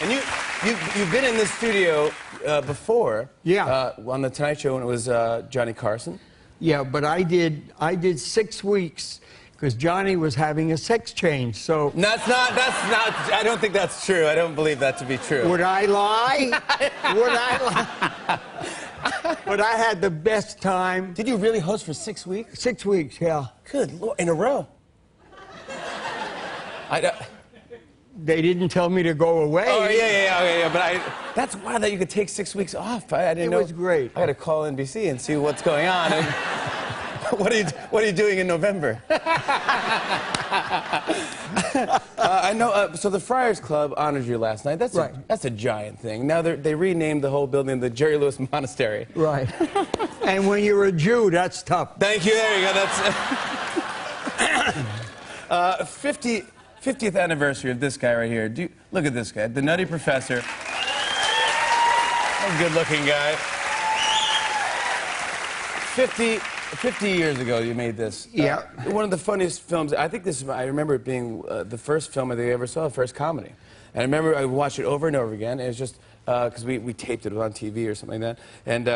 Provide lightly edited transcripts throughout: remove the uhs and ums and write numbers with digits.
And you've been in this studio before. Yeah. On The Tonight Show, when it was Johnny Carson. Yeah, but I did 6 weeks because Johnny was having a sex change. So that's not. I don't think that's true. I don't believe that to be true. Would I lie? Would I lie? But I had the best time. Did you really host for 6 weeks? 6 weeks, yeah. Good Lord, in a row. They didn't tell me to go away. Oh, yeah. But that's wild that you could take 6 weeks off. I didn't know. It was great. I had to call NBC and see what's going on. And what are you doing in November? I know. So the Friars Club honored you last night. That's right. That's a giant thing. Now they renamed the whole building the Jerry Lewis Monastery. Right. And when you're a Jew, that's tough. Thank you. There you go. That's 50th anniversary of this guy right here. Look at this guy, The Nutty Professor. A good-looking guy. 50 years ago, you made this. Yeah. One of the funniest films. I think this is, I remember it being the first film I think I ever saw, the first comedy. And I remember I watched it over and over again. It was just, because we taped it on TV or something like that. And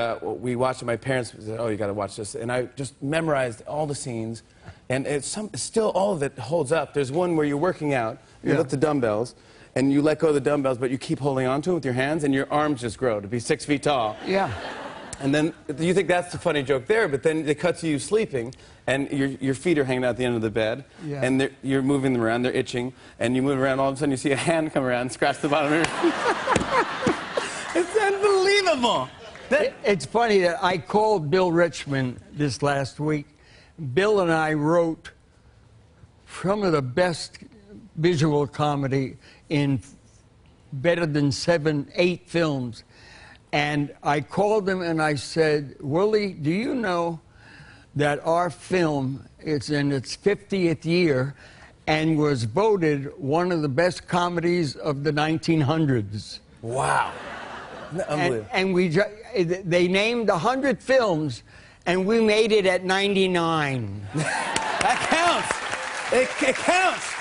we watched it. My parents said, oh, you got to watch this. And I just memorized all the scenes. And still all of it holds up. There's one where you're working out, you lift the dumbbells, and you let go of the dumbbells, but you keep holding on to them with your hands, and your arms just grow to be 6 feet tall. Yeah. And then you think that's the funny joke there, but then they cut to you sleeping, and your feet are hanging out at the end of the bed, and you're moving them around, they're itching, and you move around, all of a sudden you see a hand come around and scratch the bottom of your feet. It's unbelievable. It's funny that I called Bill Richmond this last week. Bill and I wrote some of the best visual comedy in better than 7, 8 films. And I called him and I said, Willie, do you know that our film is in its 50th year and was voted one of the best comedies of the 1900s? Wow. Unbelievable. And they named 100 films. And we made it at 99. That counts. It counts.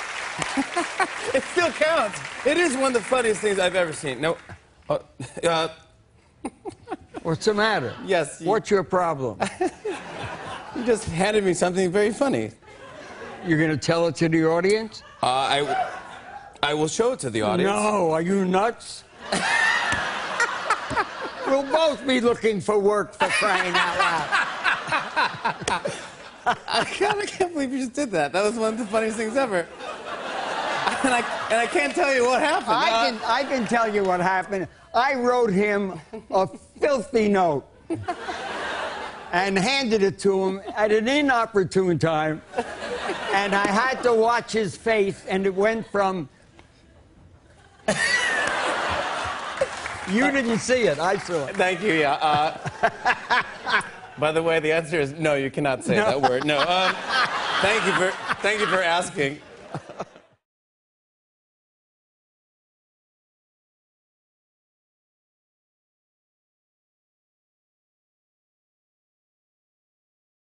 It still counts. It is one of the funniest things I've ever seen. No. What's the matter? Yes. What's your problem? You just handed me something very funny. You're going to tell it to the audience? I will show it to the audience. No, are you nuts? We'll both be looking for work, for crying out loud. I kind of can't believe you just did that. That was one of the funniest things ever. And I can't tell you what happened. I can tell you what happened. I wrote him a filthy note and handed it to him at an inopportune time. And I had to watch his face, and it went from... You didn't see it. I saw it. Thank you, yeah. By the way, the answer is no, you cannot say that word. No. Thank you for asking.